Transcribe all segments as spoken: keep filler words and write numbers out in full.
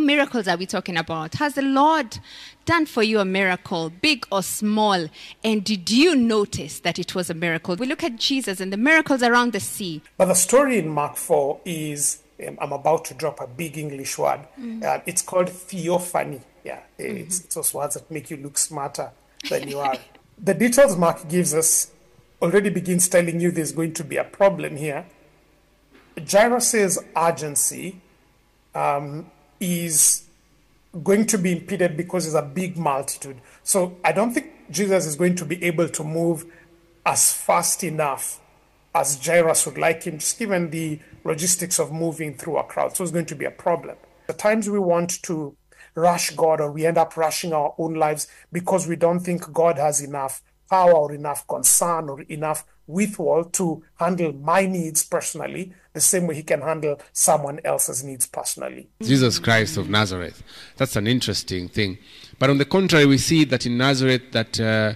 What miracles are we talking about? Has the Lord done for you a miracle, big or small? And did you notice that it was a miracle? We look at Jesus and the miracles around the sea. But the story in Mark four is, um, I'm about to drop a big English word. Mm. Uh, it's called theophany. Yeah, it's, mm-hmm. it's those words that make you look smarter than you are. The details Mark gives us already begins telling you there's going to be a problem here. Jairus' urgency um, is going to be impeded because it's a big multitude. So I don't think Jesus is going to be able to move as fast enough as Jairus would like him, just given the logistics of moving through a crowd. So it's going to be a problem. At times we want to rush God, or we end up rushing our own lives because we don't think God has enough power or enough concern or enough withal to handle my needs personally the same way he can handle someone else's needs personally. Jesus Christ of Nazareth. That's an interesting thing. But on the contrary, we see that in Nazareth that uh,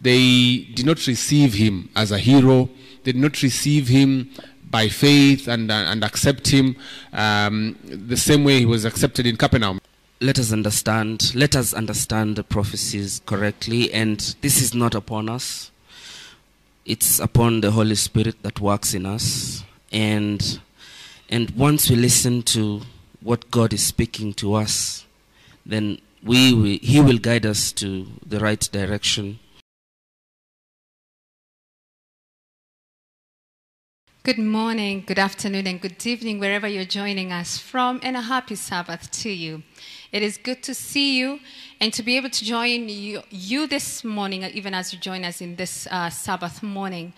they did not receive him as a hero. They did not receive him by faith and, uh, and accept him um, the same way he was accepted in Capernaum. Let us understand, let us understand the prophecies correctly, and this is not upon us. It's upon the Holy Spirit that works in us. And, and once we listen to what God is speaking to us, then we, we, he will guide us to the right direction. Good morning, good afternoon, and good evening, wherever you're joining us from, and a happy Sabbath to you. It is good to see you and to be able to join you, you this morning, even as you join us in this uh, Sabbath morning.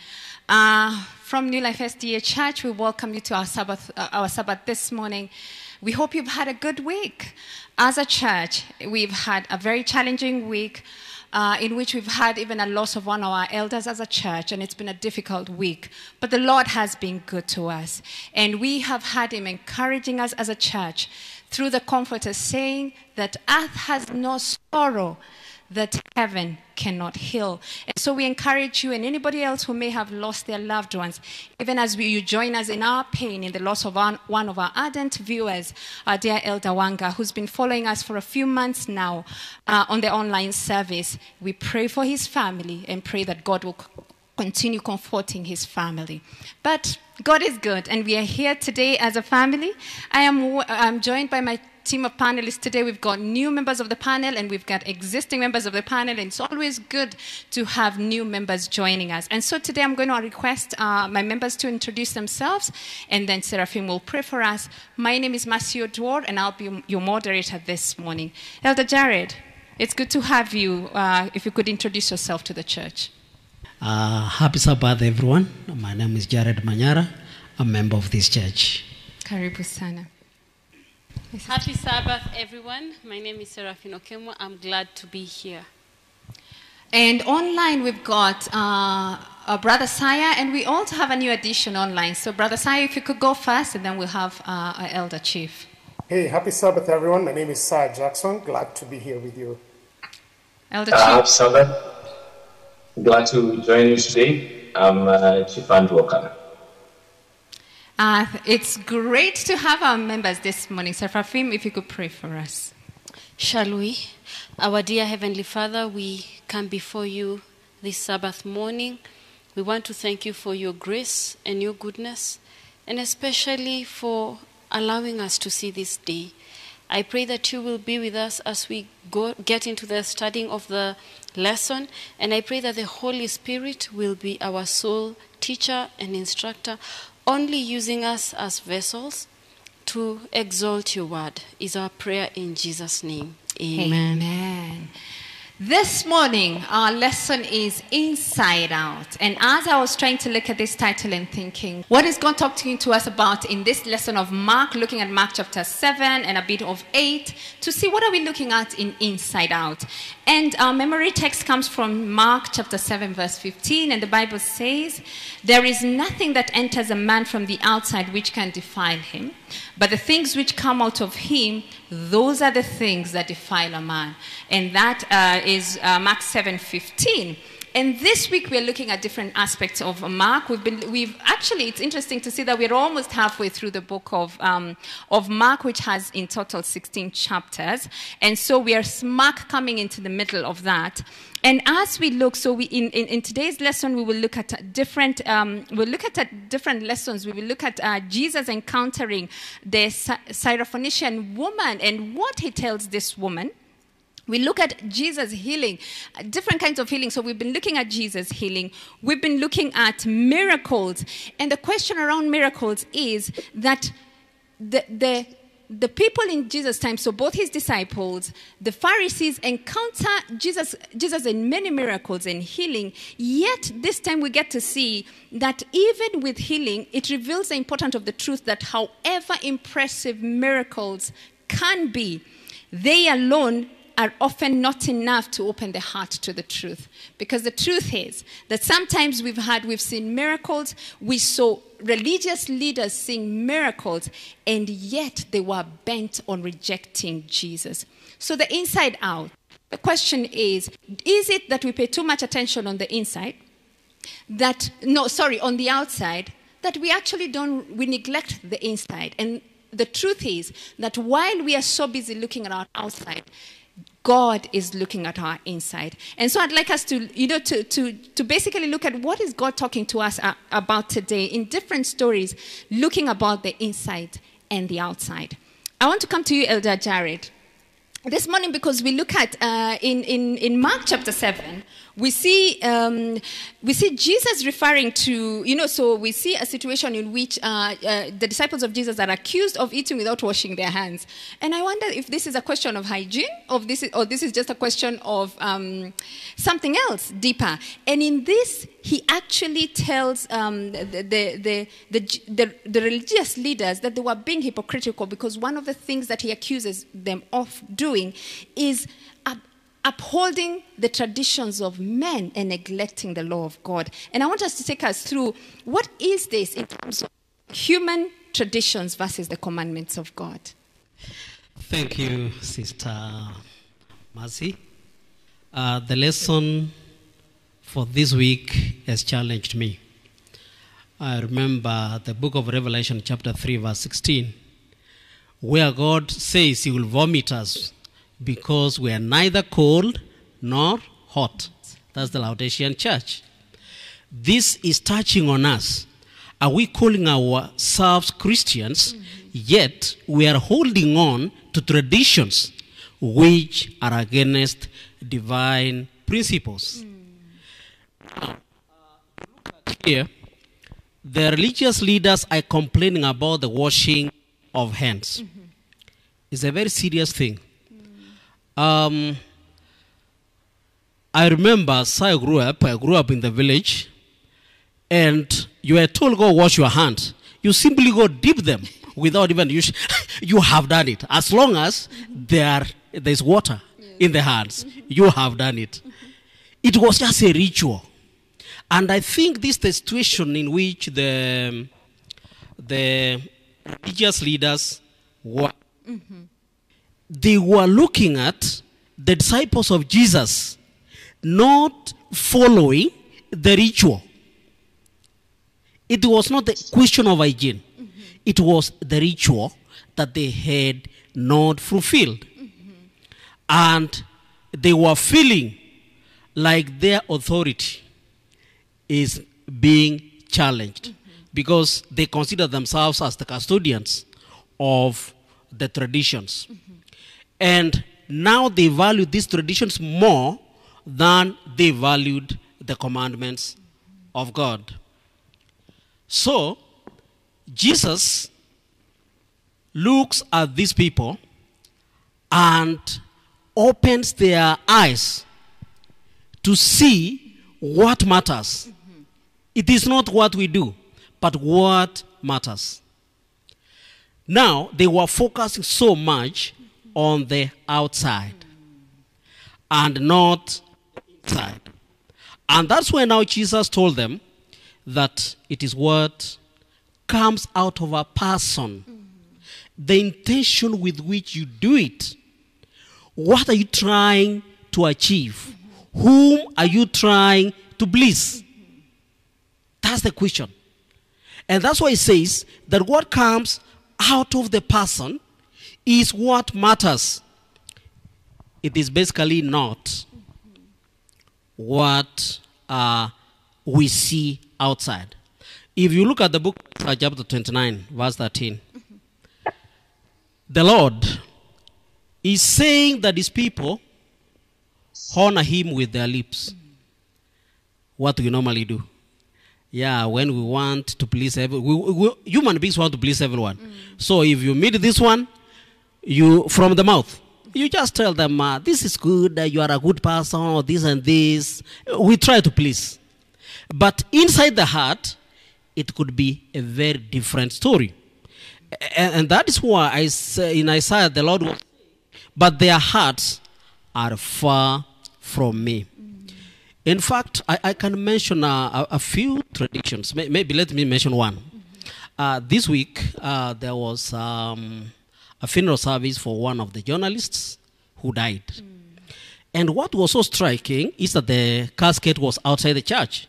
Uh, from New Life S D A Church, we welcome you to our Sabbath, uh, our Sabbath this morning. We hope you've had a good week. As a church, we've had a very challenging week, Uh, in which we've had even a loss of one of our elders as a church, and it's been a difficult week. But the Lord has been good to us, and we have had him encouraging us as a church through the Comforter, saying that earth has no sorrow that heaven cannot heal. And so we encourage you and anybody else who may have lost their loved ones, even as we, you join us in our pain in the loss of our, one of our ardent viewers, our dear Elder Wanga, who's been following us for a few months now uh, on the online service. We pray for his family and pray that God will continue comforting his family. But God is good, and we are here today as a family. I am I'm joined by my team of panelists today. We've got new members of the panel, and we've got existing members of the panel, and it's always good to have new members joining us. And so today I'm going to request uh, my members to introduce themselves, and then Serafim will pray for us. My name is Matthew Dwar, and I'll be your moderator this morning. Elder Jared, it's good to have you. Uh, if you could introduce yourself to the church. Uh, happy Sabbath, everyone. My name is Jared Manyara. I'm a member of this church. Karibu sana. Happy Sabbath, everyone. My name is Serafino Kemo. I'm glad to be here. And online we've got uh, our Brother Saya, and we also have a new addition online. So Brother Saya, if you could go first, and then we'll have uh, our Elder Chief. Hey, happy Sabbath, everyone. My name is Saya Jackson. Glad to be here with you. Elder Chief. Uh, happy Sabbath. Glad to join you today. I'm uh, Chifan Dwokan. Uh, it's great to have our members this morning. Serafim, if you could pray for us. Shall we? Our dear Heavenly Father, we come before you this Sabbath morning. We want to thank you for your grace and your goodness, and especially for allowing us to see this day. I pray that you will be with us as we go, get into the studying of the lesson, and I pray that the Holy Spirit will be our sole teacher and instructor, only using us as vessels to exalt your word is our prayer in Jesus' name. Amen. Amen. This morning, our lesson is Inside Out. And as I was trying to look at this title and thinking, what is God talking to us about in this lesson of Mark, looking at Mark chapter seven and a bit of eight, to see what are we looking at in Inside Out. And our memory text comes from Mark chapter seven, verse fifteen, and the Bible says, "There is nothing that enters a man from the outside which can defile him, but the things which come out of him, those are the things that defile a man." And that uh, is uh, Mark seven fifteen. And this week we're looking at different aspects of Mark. We've been, we've actually, it's interesting to see that we're almost halfway through the book of um, of Mark, which has in total sixteen chapters. And so we are smack coming into the middle of that. And as we look, so we in, in, in today's lesson we will look at different um, we'll look at, at different lessons. We will look at uh, Jesus encountering the Syrophoenician woman and what he tells this woman. We look at Jesus healing, different kinds of healing. So we've been looking at Jesus healing. We've been looking at miracles. And the question around miracles is that the, the, the people in Jesus' time, so both his disciples, the Pharisees, encounter Jesus, Jesus in many miracles and healing. Yet this time we get to see that even with healing, it reveals the importance of the truth that however impressive miracles can be, they alone are often not enough to open the heart to the truth. Because the truth is that sometimes we've had, we've seen miracles, we saw religious leaders seeing miracles, and yet they were bent on rejecting Jesus. So the inside out, the question is, is it that we pay too much attention on the inside, that, no, sorry, on the outside, that we actually don't, we neglect the inside? And the truth is that while we are so busy looking at our outside, God is looking at our inside. And so I'd like us to, you know, to, to, to basically look at what is God talking to us a, about today in different stories, looking about the inside and the outside. I want to come to you, Elder Jared, this morning because we look at, uh, in, in, in Mark chapter seven, we see, um, we see Jesus referring to, you know, so we see a situation in which uh, uh, the disciples of Jesus are accused of eating without washing their hands. And I wonder if this is a question of hygiene, of this is, or this is just a question of um, something else deeper. And in this, he actually tells um, the, the, the, the, the, the religious leaders that they were being hypocritical because one of the things that he accuses them of doing is upholding the traditions of men and neglecting the law of God. And I want us to take us through what is this in terms of human traditions versus the commandments of God. Thank you, Sister Mercy. Uh, the lesson for this week has challenged me. I remember the book of Revelation chapter three verse sixteen, where God says he will vomit us because we are neither cold nor hot. That's the Laodicean church. This is touching on us. Are we calling ourselves Christians, mm-hmm. yet we are holding on to traditions which are against divine principles? Mm. Here, the religious leaders are complaining about the washing of hands. Mm-hmm. It's a very serious thing. Um, I remember as I grew up, I grew up in the village, and you were told go wash your hands. You simply go dip them without even, you, you have done it. As long as there there's water yes. in the hands, you have done it. It was just a ritual. And I think this is the situation in which the, the religious leaders were. Mm-hmm. They were looking at the disciples of Jesus not following the ritual. It was not the question of hygiene. Mm-hmm. It was the ritual that they had not fulfilled. Mm-hmm. And they were feeling like their authority is being challenged, mm-hmm. because they consider themselves as the custodians of the traditions. Mm-hmm. And now they value these traditions more than they valued the commandments of God. So, Jesus looks at these people and opens their eyes to see what matters. Mm-hmm. It is not what we do, but what matters. Now, they were focusing so much on the outside and not inside. And that's why now Jesus told them that it is what comes out of a person. Mm-hmm. The intention with which you do it. What are you trying to achieve? Mm-hmm. Whom are you trying to bliss? That's the question. And that's why it says that what comes out of the person is what matters. It is basically not what uh, we see outside. If you look at the book of chapter twenty-nine, verse thirteen, the Lord is saying that his people honor him with their lips. What do we normally do? Yeah, when we want to please everyone, human beings want to please everyone. Mm. So if you meet this one, you from the mouth, you just tell them, uh, this is good, uh, you are a good person, or this and this. We try to please. But inside the heart, it could be a very different story. And, and that is why I say in Isaiah, the Lord was, but their hearts are far from me. In fact, I, I can mention a, a, a few traditions. May, maybe let me mention one. Mm-hmm. Uh, this week, uh, there was um, a funeral service for one of the journalists who died. Mm. And what was so striking is that the casket was outside the church.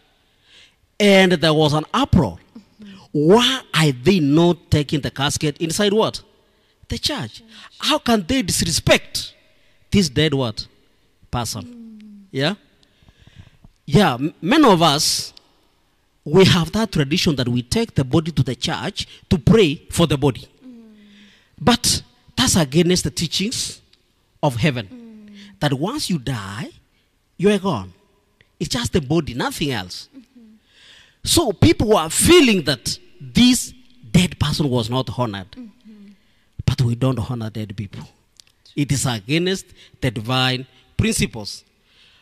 And there was an uproar. Mm-hmm. Why are they not taking the casket inside what? The church. How can they disrespect this dead what? Person. Mm. Yeah? Yeah, many of us, we have that tradition that we take the body to the church to pray for the body. Mm. But that's against the teachings of heaven. Mm. That once you die, you are gone. It's just the body, nothing else. Mm-hmm. So people are feeling that this dead person was not honored. Mm-hmm. But we don't honor dead people. It is against the divine principles.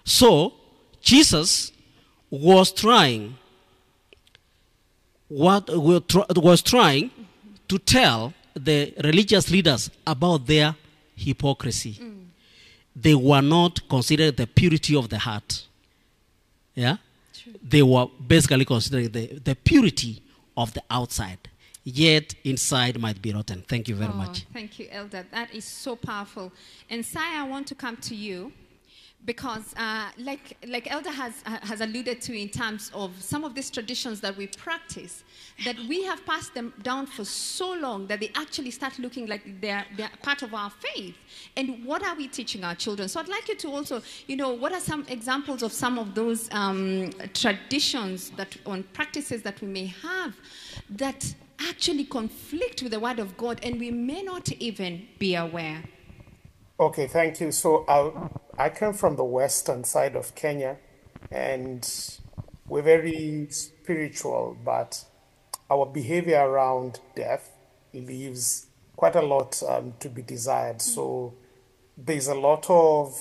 So Jesus was trying, what was trying to tell the religious leaders about their hypocrisy. Mm. They were not considering the purity of the heart. Yeah, true. They were basically considering the, the purity of the outside. Yet inside might be rotten. Thank you very oh, much. Thank you, Elder. That is so powerful. And Saya, I want to come to you. Because uh, like, like Elder has, uh, has alluded to in terms of some of these traditions that we practice, that we have passed them down for so long that they actually start looking like they're, they're part of our faith. And what are we teaching our children? So I'd like you to also, you know, what are some examples of some of those um, traditions that, on practices that we may have that actually conflict with the Word of God and we may not even be aware? Okay, thank you. So I'll... I come from the western side of Kenya, and we're very spiritual, but our behavior around death leaves quite a lot um, to be desired. So there's a lot of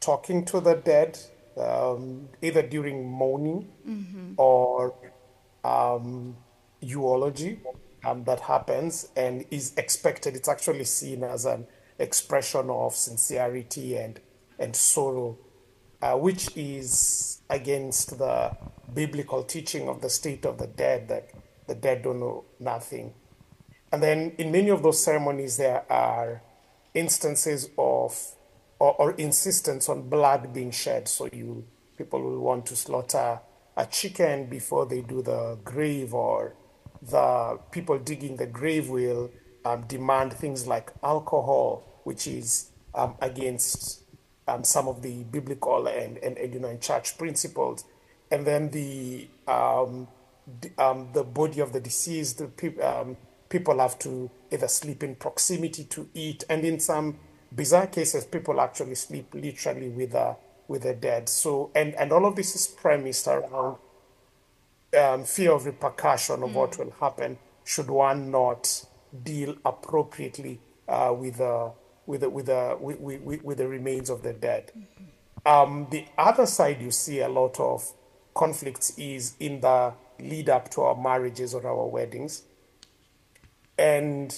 talking to the dead, um, either during mourning mm-hmm. or um, eulogy um, that happens and is expected. It's actually seen as an expression of sincerity and and sorrow, uh, which is against the biblical teaching of the state of the dead, that the dead don't know nothing. And then in many of those ceremonies, there are instances of or, or insistence on blood being shed. So you people will want to slaughter a chicken before they do the grave, or the people digging the grave will Um, demand things like alcohol, which is um, against um, some of the biblical and, and, and you know, and church principles. And then the um, the, um, the body of the deceased, the pe um, people have to either sleep in proximity to it, and in some bizarre cases, people actually sleep literally with the with the dead. So, and and all of this is premised around um, fear of repercussion of mm. what will happen should one not deal appropriately uh, with the with the with the with, with, with the remains of the dead. Um, the other side you see a lot of conflicts is in the lead up to our marriages or our weddings, and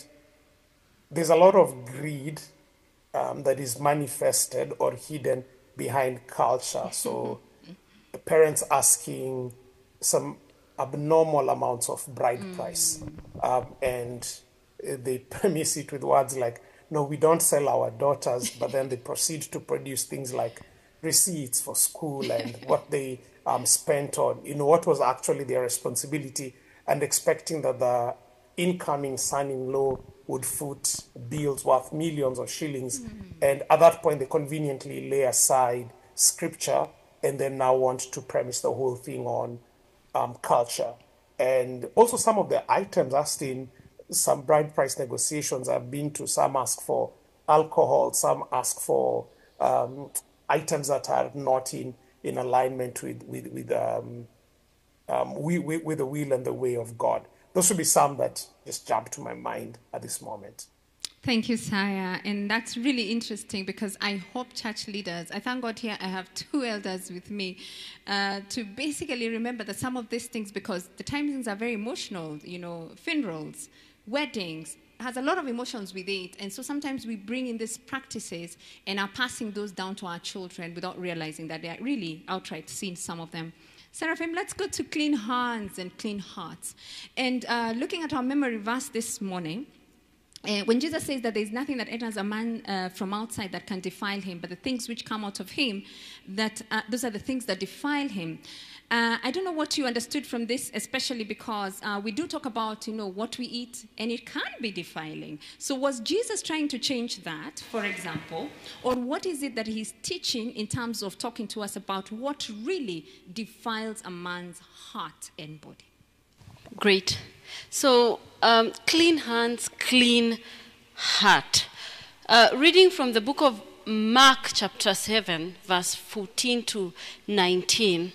there's a lot of greed um, that is manifested or hidden behind culture. So the parents asking some abnormal amounts of bride mm. price, um, and they premise it with words like, no, we don't sell our daughters, but then they proceed to produce things like receipts for school and what they um, spent on, you know, what was actually their responsibility, and expecting that the incoming son-in-law would foot bills worth millions of shillings. Mm-hmm. And at that point, they conveniently lay aside scripture and then now want to premise the whole thing on um, culture. And also some of the items asked in some bride price negotiations I've been to, some ask for alcohol, some ask for um, items that are not in, in alignment with with with, um, um, we, we, with the will and the way of God. Those would be some that just jumped to my mind at this moment. Thank you, Saya. And that's really interesting, because I hope church leaders, I thank God here I have two elders with me, uh, to basically remember that some of these things, because the timings are very emotional, you know, funerals, weddings, has a lot of emotions with it. And so sometimes we bring in these practices and are passing those down to our children without realizing that they are really outright sin, some of them. Seraphim, let's go to clean hands and clean hearts. And uh, looking at our memory verse this morning, Uh, when Jesus says that there is nothing that enters a man uh, from outside that can defile him, but the things which come out of him, that uh, those are the things that defile him. Uh, I don't know what you understood from this, especially because uh, we do talk about, you know, what we eat, and it can be defiling. So was Jesus trying to change that, for example, or what is it that he's teaching in terms of talking to us about what really defiles a man's heart and body? Great. So um, clean hands, clean heart. Uh, reading from the book of Mark chapter seven, verse fourteen to nineteen,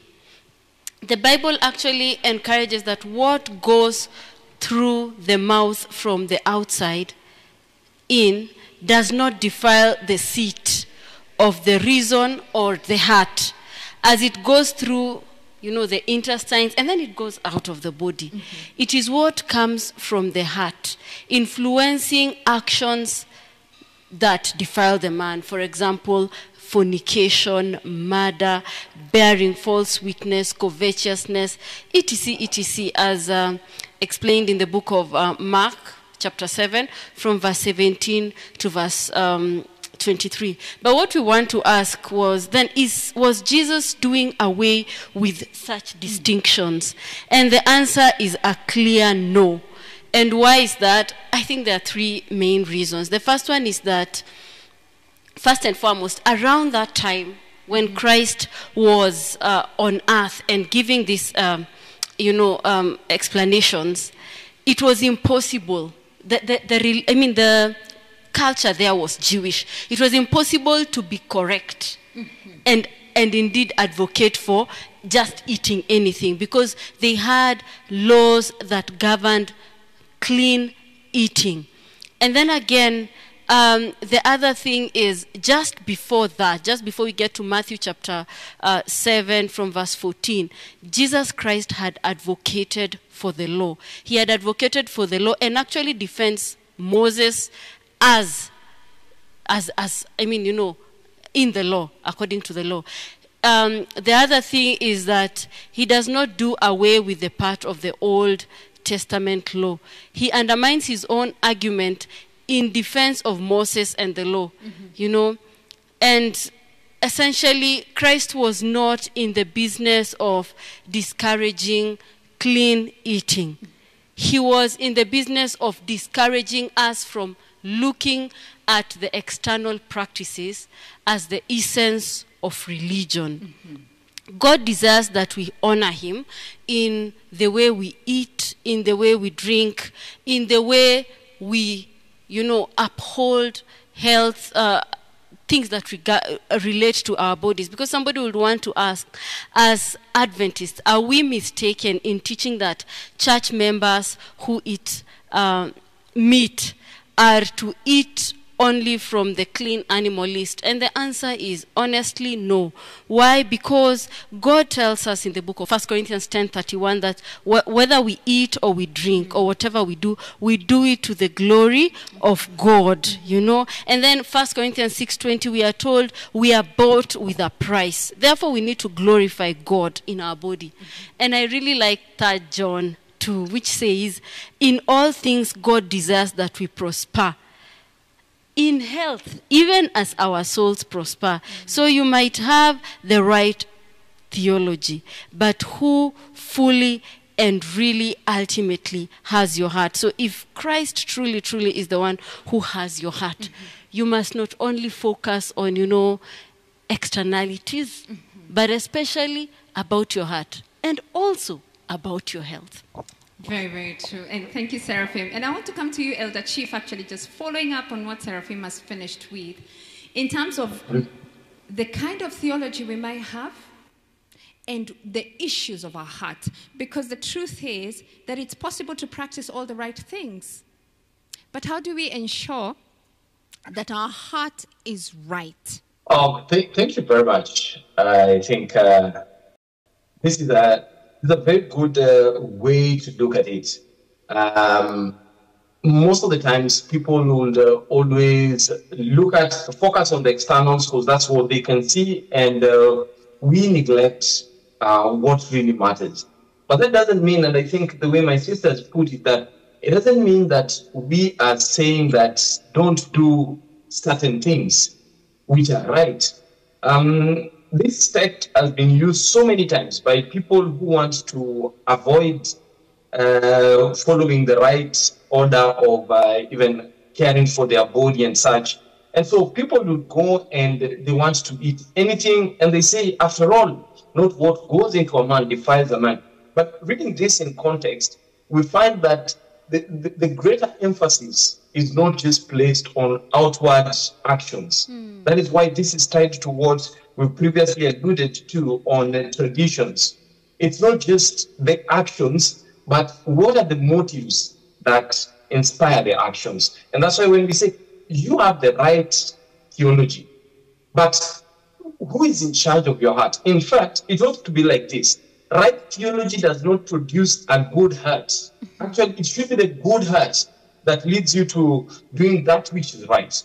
the Bible actually encourages that what goes through the mouth from the outside in does not defile the seat of the reason or the heart, as it goes through, you know, the intestines, and then it goes out of the body. Mm-hmm. It is what comes from the heart, influencing actions that defile the man. For example, fornication, murder, bearing false witness, covetousness, et cetera, et cetera, as um, explained in the book of uh, Mark, chapter seven, from verse seventeen to verse um, twenty-three. But what we want to ask was then, is was Jesus doing away with such distinctions? And the answer is a clear no. And why is that? I think there are three main reasons. The first one is that, first and foremost, around that time when Christ was uh, on earth and giving these um, you know um, explanations, it was impossible. The, the, the I mean the culture there was Jewish. It was impossible to be correct mm-hmm. and, and indeed advocate for just eating anything, because they had laws that governed clean eating. And then again, um, the other thing is, just before that, just before we get to Matthew chapter uh, seven from verse fourteen, Jesus Christ had advocated for the law. He had advocated for the law and actually defends Moses as, as, as, I mean, you know, in the law, according to the law. Um, the other thing is that he does not do away with the part of the Old Testament law. He undermines his own argument in defense of Moses and the law, mm-hmm. you know. And essentially, Christ was not in the business of discouraging clean eating. He was in the business of discouraging us from looking at the external practices as the essence of religion. Mm-hmm. God desires that we honor him in the way we eat, in the way we drink, in the way we, you know, uphold health, uh, things that regard, uh, relate to our bodies. Because somebody would want to ask, as Adventists, are we mistaken in teaching that church members who eat um, meat are to eat only from the clean animal list? And the answer is honestly no. Why? Because God tells us in the book of First Corinthians ten thirty-one that wh whether we eat or we drink or whatever we do, we do it to the glory of God, you know. And then First Corinthians six twenty, we are told we are bought with a price. Therefore, we need to glorify God in our body. And I really like Third John two, which says, in all things God desires that we prosper in health, even as our souls prosper. Mm-hmm. So you might have the right theology, but who fully and really ultimately has your heart. So if Christ truly, truly is the one who has your heart, mm-hmm. you must not only focus on, you know, externalities, mm-hmm. but especially about your heart and also about your health. Very, very true. And thank you, Seraphim. And I want to come to you, Elder Chief, actually, just following up on what Seraphim has finished with. In terms of the kind of theology we might have and the issues of our heart, because the truth is that it's possible to practice all the right things. But how do we ensure that our heart is right? Oh, th- thank you very much. I think uh, this is a... It's a very good uh, way to look at it. Um, most of the times, people will uh, always look at, focus on the externals because that's what they can see, and uh, we neglect uh, what really matters. But that doesn't mean, and I think the way my sisters put it, that it doesn't mean that we are saying that don't do certain things which are right. Um, This text has been used so many times by people who want to avoid uh, following the right order of uh, even caring for their body and such. And so people would go and they want to eat anything, and they say, after all, not what goes into a man defiles a man. But reading this in context, we find that the, the, the greater emphasis is not just placed on outward actions. Mm. That is why this is tied towards we previously alluded to on uh, traditions. It's not just the actions, but what are the motives that inspire the actions? And that's why when we say, you have the right theology, but who is in charge of your heart? In fact, it ought to be like this. Right theology does not produce a good heart. Actually, it should be the good heart that leads you to doing that which is right.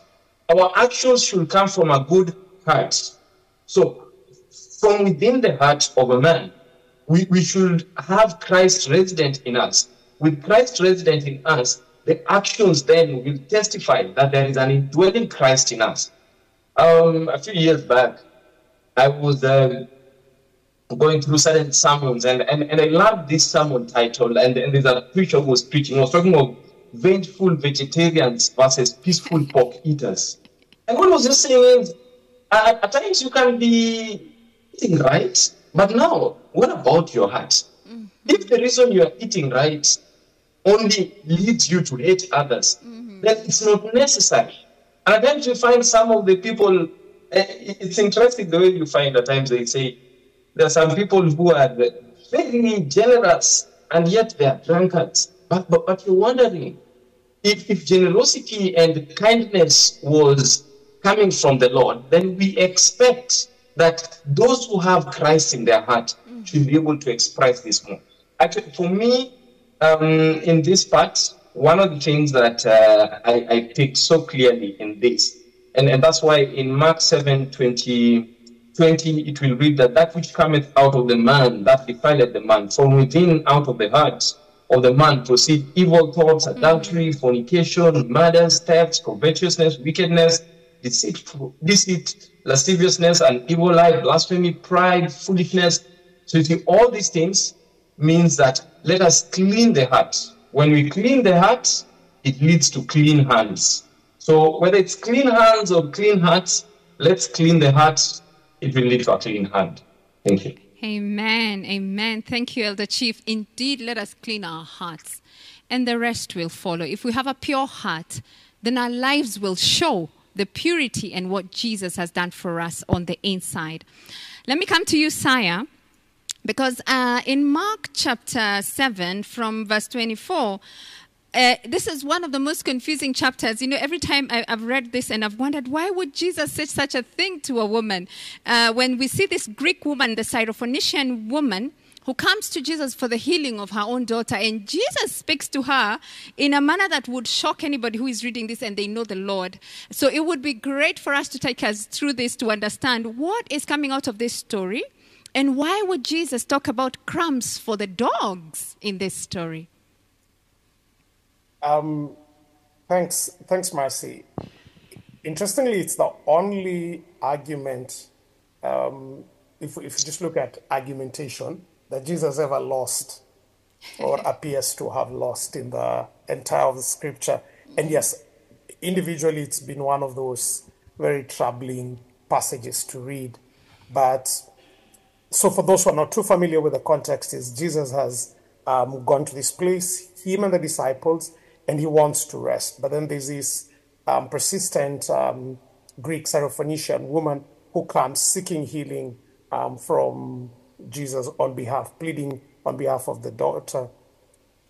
Our actions should come from a good heart. So, from within the heart of a man, we, we should have Christ resident in us. With Christ resident in us, the actions then will testify that there is an indwelling Christ in us. Um, a few years back, I was uh, going through certain sermons, and, and, and I loved this sermon title, and, and there's a preacher who was preaching. I was talking of vengeful vegetarians versus peaceful pork eaters. And what was just saying, Uh, at times you can be eating right, but now, what about your heart? Mm-hmm. If the reason you are eating right only leads you to hate others, mm-hmm. then it's not necessary. And at times you find some of the people, uh, it's interesting the way you find at times they say, there are some people who are very generous and yet they are drunkards. But, but, but you're wondering, if, if generosity and kindness was coming from the Lord, then we expect that those who have Christ in their heart should be able to express this more. Actually, for me, um, in this part, one of the things that uh, I, I picked so clearly in this, and, and that's why in Mark seven twenty, twenty, it will read that that which cometh out of the man, that defileth the man. From within, out of the heart of the man proceed evil thoughts, adultery, fornication, murder, thefts, covetousness, wickedness, deceitful, deceit, lasciviousness, and evil eye, blasphemy, pride, foolishness. So you see, all these things means that let us clean the heart. When we clean the heart, it leads to clean hands. So whether it's clean hands or clean hearts, let's clean the heart. It will lead to a clean hand. Thank you. Amen. Amen. Thank you, Elder Chief. Indeed, let us clean our hearts, and the rest will follow. If we have a pure heart, then our lives will show the purity and what Jesus has done for us on the inside. Let me come to you, Saya, because uh, in Mark chapter seven from verse twenty-four, uh, this is one of the most confusing chapters. You know, every time I, I've read this and I've wondered, why would Jesus say such a thing to a woman? Uh, when we see this Greek woman, the Syrophoenician woman, who comes to Jesus for the healing of her own daughter. And Jesus speaks to her in a manner that would shock anybody who is reading this and they know the Lord. So it would be great for us to take us through this to understand what is coming out of this story and why would Jesus talk about crumbs for the dogs in this story? Um, thanks, thanks, Marcy. Interestingly, it's the only argument um, if, if you just look at argumentation, that Jesus ever lost or appears to have lost in the entire of the scripture. And yes, individually, it's been one of those very troubling passages to read. But so for those who are not too familiar with the context, is Jesus has um, gone to this place, him and the disciples, and he wants to rest. But then there's this um, persistent um, Greek Syrophoenician woman who comes seeking healing um, from Jesus on behalf, pleading on behalf of the daughter.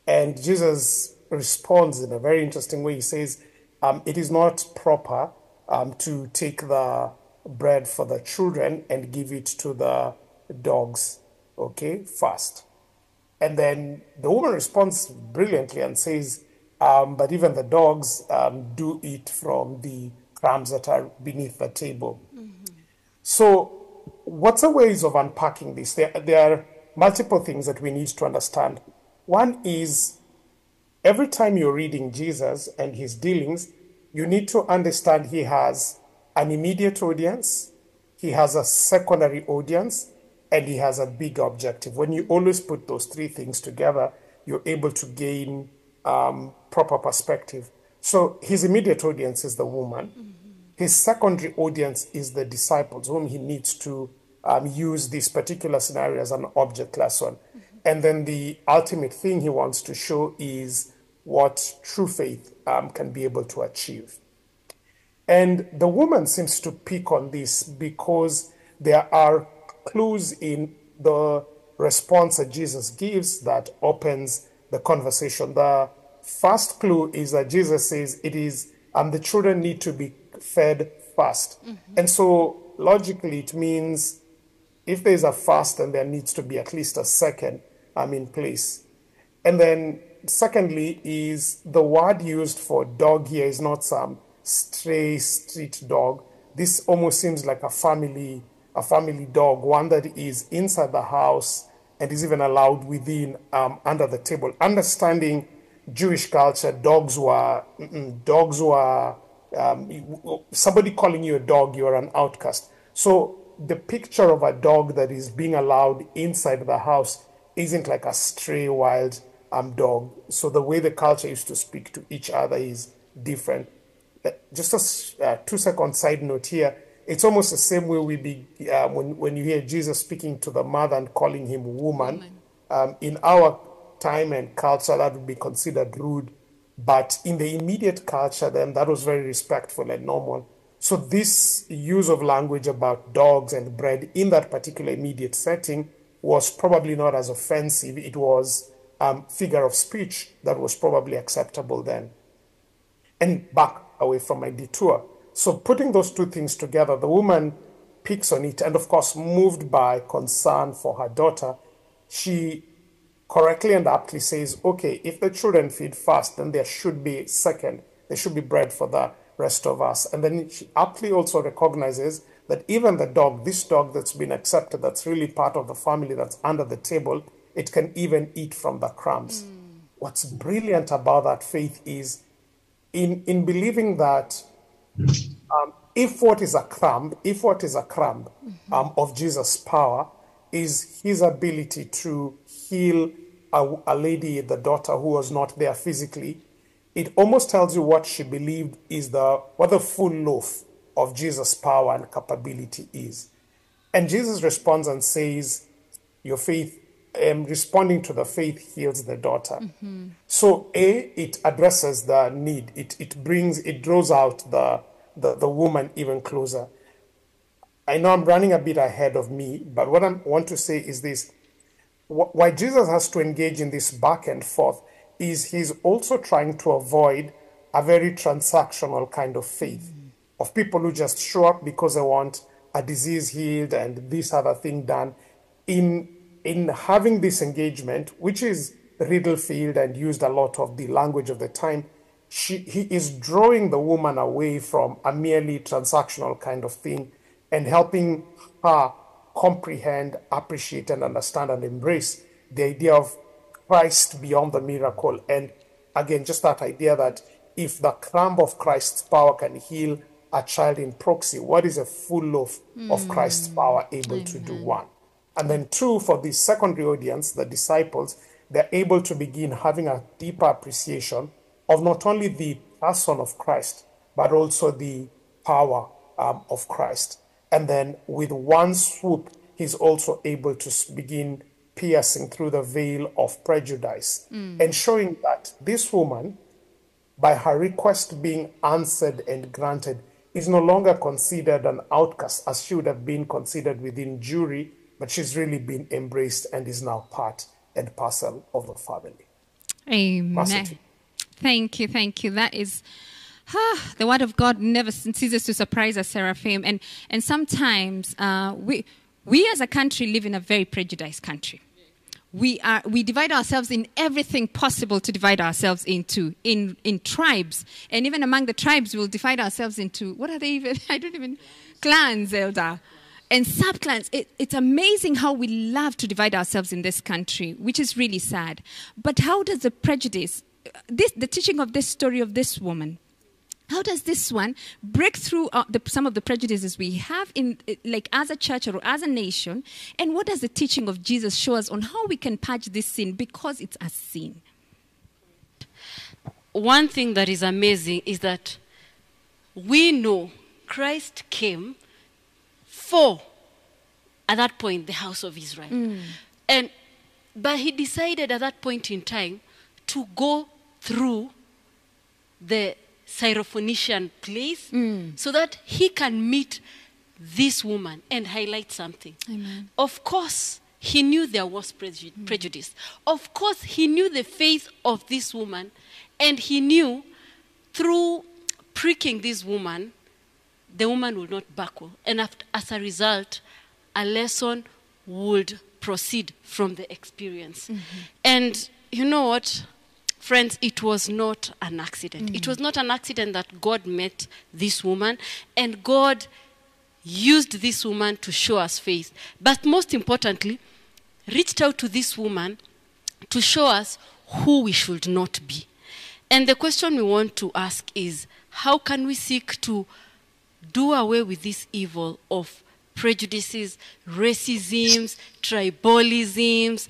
And Jesus responds in a very interesting way. He says, um, it is not proper um, to take the bread for the children and give it to the dogs, okay, first. And then the woman responds brilliantly and says, um, but even the dogs um, do eat from the crumbs that are beneath the table. Mm-hmm. So what's the ways of unpacking this? There, there are multiple things that we need to understand. One is, every time you're reading Jesus and his dealings, you need to understand he has an immediate audience, he has a secondary audience, and he has a big objective. When you always put those three things together, you're able to gain um, proper perspective. So his immediate audience is the woman. Mm-hmm. His secondary audience is the disciples, whom he needs to um, use this particular scenario as an object lesson. Mm-hmm. And then the ultimate thing he wants to show is what true faith um, can be able to achieve. And the woman seems to pick on this because there are clues in the response that Jesus gives that opens the conversation. The first clue is that Jesus says it is, and um, the children need to be fed first. Mm-hmm. And so logically it means if there's a first, then there needs to be at least a second um, in place. And then secondly is the word used for dog here is not some stray street dog. This almost seems like a family a family dog, one that is inside the house and is even allowed within um, under the table. Understanding Jewish culture, dogs were mm-mm, dogs were um, somebody calling you a dog, you are an outcast. So the picture of a dog that is being allowed inside the house isn't like a stray wild um, dog. So the way the culture used to speak to each other is different. Just a uh, two-second side note here. It's almost the same way we be uh, when when you hear Jesus speaking to the mother and calling him woman. woman. Um, in our time and culture, that would be considered rude, but in the immediate culture, then that was very respectful and normal. So this use of language about dogs and bread in that particular immediate setting was probably not as offensive. It was um, figure of speech that was probably acceptable then. And back away from my detour. So putting those two things together, the woman picks on it, and of course, moved by concern for her daughter, she correctly and aptly says, okay, if the children feed first, then there should be second, there should be bread for the rest of us. And then she aptly also recognizes that even the dog, this dog that's been accepted, that's really part of the family, that's under the table, it can even eat from the crumbs. Mm. What's brilliant about that faith is in, in believing that Um, if what is a crumb, if what is a crumb um, of Jesus' power is his ability to heal a, a lady, the daughter who was not there physically, it almost tells you what she believed is the what the full loaf of Jesus' power and capability is. And Jesus responds and says, your faith, um, responding to the faith heals the daughter. Mm-hmm. So A, it addresses the need. It, it brings, it draws out the The, the woman even closer. I know I'm running a bit ahead of me, but what I want to say is this. Why Jesus has to engage in this back and forth is he's also trying to avoid a very transactional kind of faith, mm-hmm. of people who just show up because they want a disease healed and this other thing done. In, in having this engagement, which is riddle-filled and used a lot of the language of the time, She, he is drawing the woman away from a merely transactional kind of thing and helping her comprehend, appreciate, and understand and embrace the idea of Christ beyond the miracle. And again, just that idea that if the crumb of Christ's power can heal a child in proxy. What is a full loaf mm. of Christ's power able Amen. to do? One. And then two, for the secondary audience, the disciples, they're able to begin having a deeper appreciation of not only the person of Christ, but also the power um, of Christ. And then with one swoop, he's also able to begin piercing through the veil of prejudice mm. and showing that this woman, by her request being answered and granted, is no longer considered an outcast as she would have been considered within Jewry, but she's really been embraced and is now part and parcel of the family. Amen. Mercy. Thank you, thank you. That is... Ah, the word of God never ceases to surprise us, Seraphim. And, and sometimes uh, we, we as a country live in a very prejudiced country. We, are, we divide ourselves in everything possible to divide ourselves into, in, in tribes. And even among the tribes, we'll divide ourselves into, what are they even? I don't even, clans, Elder. And sub-clans. It, it's amazing how we love to divide ourselves in this country, which is really sad. But how does the prejudice, this, the teaching of this story of this woman, how does this one break through uh, the, some of the prejudices we have in, like as a church or as a nation? And what does the teaching of Jesus show us on how we can patch this sin, because it's a sin? One thing that is amazing is that we know Christ came for, at that point, the house of Israel. Mm. And, but he decided at that point in time to go through the Syrophoenician place mm. so that he can meet this woman and highlight something. Amen. Of course, he knew there was preju mm. prejudice. Of course, he knew the faith of this woman, and he knew through pricking this woman, the woman would not buckle. And after, as a result, a lesson would proceed from the experience. Mm-hmm. And you know what? Friends, it was not an accident. Mm. It was not an accident that God met this woman, and God used this woman to show us faith. But most importantly, reached out to this woman to show us who we should not be. And the question we want to ask is, how can we seek to do away with this evil of prejudices, racisms, tribalisms,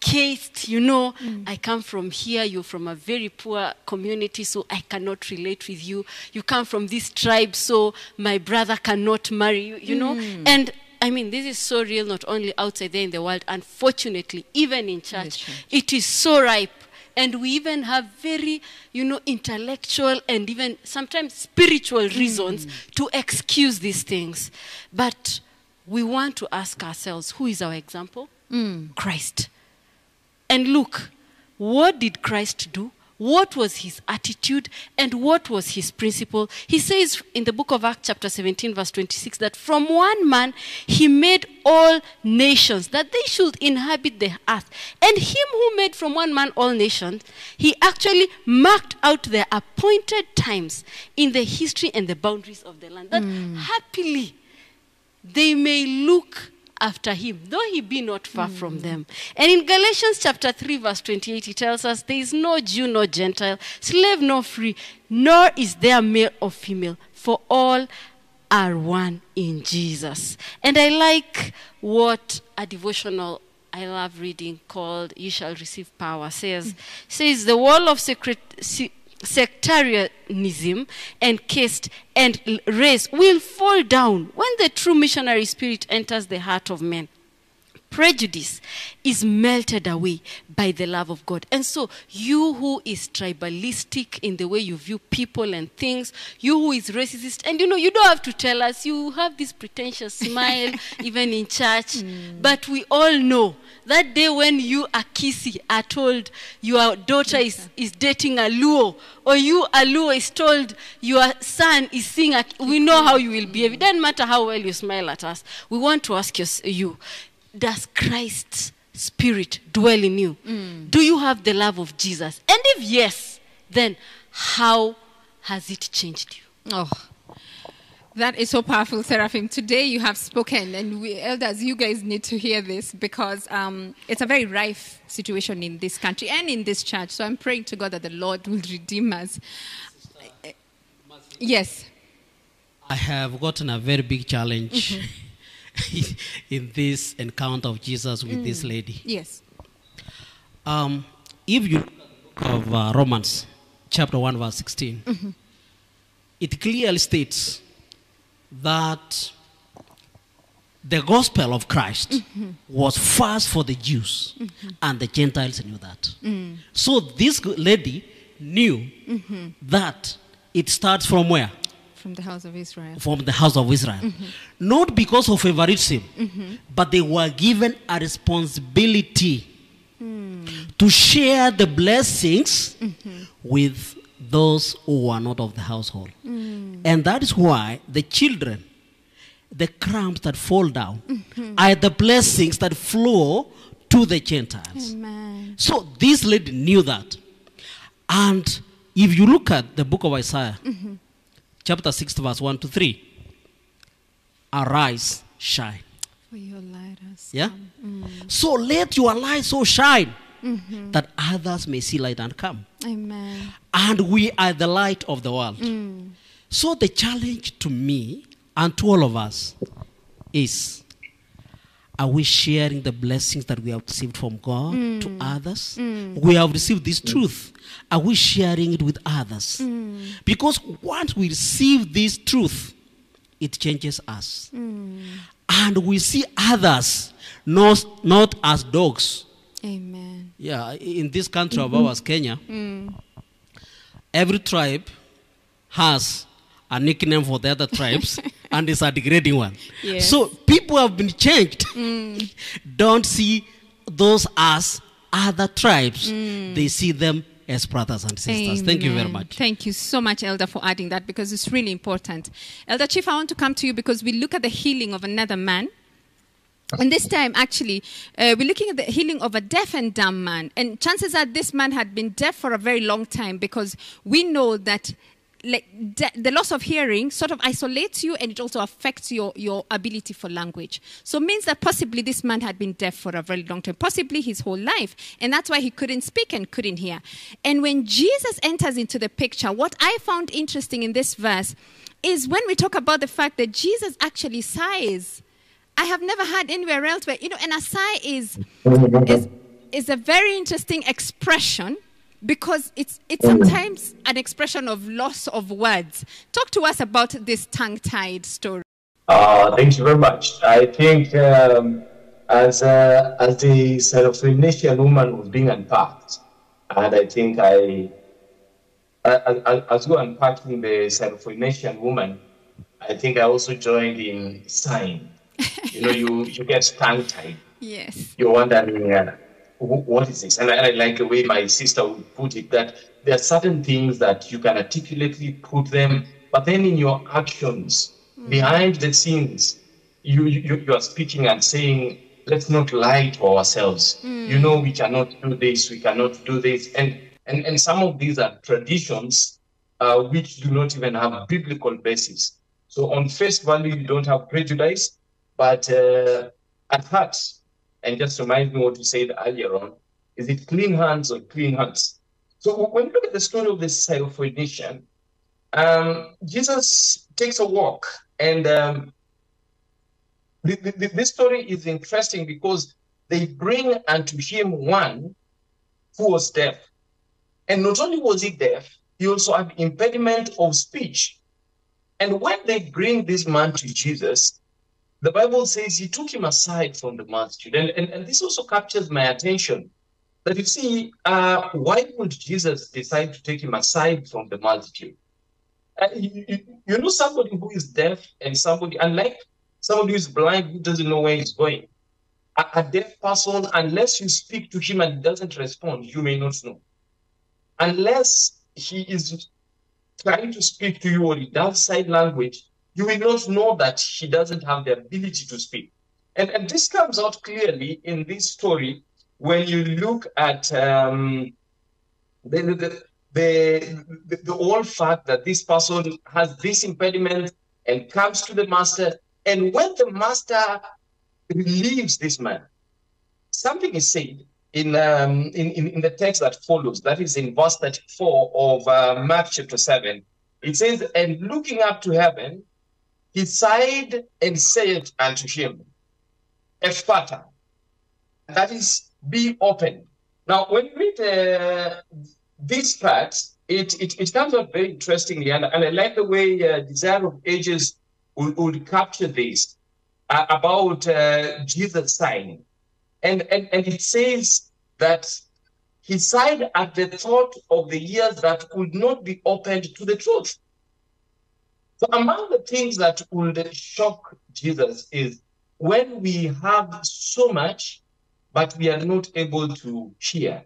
caste, you know, mm. I come from here, you're from a very poor community, so I cannot relate with you. You come from this tribe, so my brother cannot marry you, you mm. know. And, I mean, this is so real, not only outside there in the world, unfortunately, even in church, church. It is so ripe. And we even have very, you know, intellectual and even sometimes spiritual mm. reasons to excuse these things. But we want to ask ourselves, who is our example? Mm. Christ. And look, what did Christ do? What was his attitude? And what was his principle? He says in the book of Acts chapter seventeen verse twenty-six that from one man he made all nations, that they should inhabit the earth. And him who made from one man all nations, he actually marked out their appointed times in the history and the boundaries of the land, that mm. happily they may look after him, though he be not far mm. from them. And in Galatians chapter three, verse twenty-eight, he tells us, there is no Jew, no Gentile, slave, no free, nor is there male or female, for all are one in Jesus. And I like what a devotional I love reading called You Shall Receive Power says, mm. says the wall of secret, se sectarianism and caste and race will fall down when the true missionary spirit enters the heart of men. Prejudice is melted away by the love of God. And so you who is tribalistic in the way you view people and things, you who is racist, and you know, you don't have to tell us, you have this pretentious smile even in church, mm. but we all know that day when you, Akisi, are told your daughter is, is dating a Luo, or you, a Luo, is told your son is seeing a, we know how you will behave. It doesn't matter how well you smile at us. We want to ask you, does Christ's spirit dwell in you? Mm. Do you have the love of Jesus? And if yes, then how has it changed you? Oh, that is so powerful, Seraphim. Today you have spoken, and we elders, you guys need to hear this, because um, it's a very rife situation in this country and in this church. So I'm praying to God that the Lord will redeem us. Sister, uh, yes. I have gotten a very big challenge mm-hmm. in this encounter of Jesus with mm. this lady. Yes. Um, if you look at the book of uh, Romans, chapter one, verse sixteen, mm-hmm. it clearly states that the gospel of Christ mm-hmm. was first for the Jews, mm-hmm. and the Gentiles knew that. Mm. So this lady knew mm-hmm. that it starts from where? From the house of Israel. From the house of Israel. Mm-hmm. Not because of favoritism, mm-hmm. but they were given a responsibility mm. to share the blessings mm-hmm. with those who are not of the household. Mm. And that is why the children, the crumbs that fall down, mm-hmm. are the blessings that flow to the Gentiles. Amen. So this lady knew that. And if you look at the book of Isaiah, mm-hmm. chapter six, verse one to three. Arise, shine. For your light has yeah? come. Mm. So let your light so shine mm-hmm. that others may see light and come. Amen. And we are the light of the world. Mm. So the challenge to me and to all of us is, are we sharing the blessings that we have received from God mm. to others? Mm. We have received this truth. Are we sharing it with others? Mm. Because once we receive this truth, it changes us. Mm. And we see others not, not as dogs. Amen. Yeah, in this country mm-hmm. of ours, Kenya, mm. every tribe has a nickname for the other tribes, and it's a degrading one. Yes. So people have been changed. Mm. Don't see those as other tribes. Mm. They see them as brothers and sisters. Amen. Thank you very much. Thank you so much, Elder, for adding that, because it's really important. Elder Chief, I want to come to you because we look at the healing of another man. And this time, actually, uh, we're looking at the healing of a deaf and dumb man. And chances are this man had been deaf for a very long time, because we know that like the loss of hearing sort of isolates you, and it also affects your, your ability for language. So it means that possibly this man had been deaf for a very long time, possibly his whole life. And that's why he couldn't speak and couldn't hear. And when Jesus enters into the picture, what I found interesting in this verse is when we talk about the fact that Jesus actually sighs. I have never heard anywhere else where, you know, and a sigh is, is, is a very interesting expression, because it's, it's sometimes an expression of loss of words. Talk to us about this tongue-tied story. Uh, thank you very much. I think um, as, a, as the Syrophoenician woman was being unpacked, and I think I, as we were unpacking the Syrophoenician woman, I think I also joined in sighing. You know, you, you get tongue-tied. Yes. You're wondering, uh, what is this? And I, I like the way my sister would put it, that there are certain things that you can articulately put them, but then in your actions, mm. behind the scenes, you, you you are speaking and saying, let's not lie to ourselves. Mm. You know, we cannot do this, we cannot do this. And, and, and some of these are traditions uh, which do not even have a biblical basis. So on face value, you don't have prejudice, but uh, at heart, and just remind me what you said earlier on, is it clean hands or clean hearts? So when you look at the story of the Syrophoenician, um, Jesus takes a walk. And um, the, the, this story is interesting because they bring unto him one who was deaf. And not only was he deaf, he also had impediment of speech. And when they bring this man to Jesus, the Bible says he took him aside from the multitude. And, and, and this also captures my attention, that you see, uh, why would Jesus decide to take him aside from the multitude? Uh, you, you know, somebody who is deaf and somebody, unlike somebody who is blind, who doesn't know where he's going. A, a deaf person, unless you speak to him and he doesn't respond, you may not know. Unless he is trying to speak to you or he does sign language, you will not know that he doesn't have the ability to speak. And, and this comes out clearly in this story when you look at um, the, the, the, the whole fact that this person has this impediment and comes to the master. And when the master relieves this man, something is said in, um, in, in, in the text that follows. That is in verse thirty-four of uh, Matthew chapter seven. It says, and looking up to heaven, he sighed and said unto him, Ephphata, that is, be open. Now, when we read uh, this part, it, it, it comes up very interestingly, and, and I like the way uh, Desire of Ages would, would capture this uh, about uh, Jesus' sign. And, and, and it says that he sighed at the thought of the ears that could not be opened to the truth. So among the things that would shock Jesus is when we have so much, but we are not able to hear.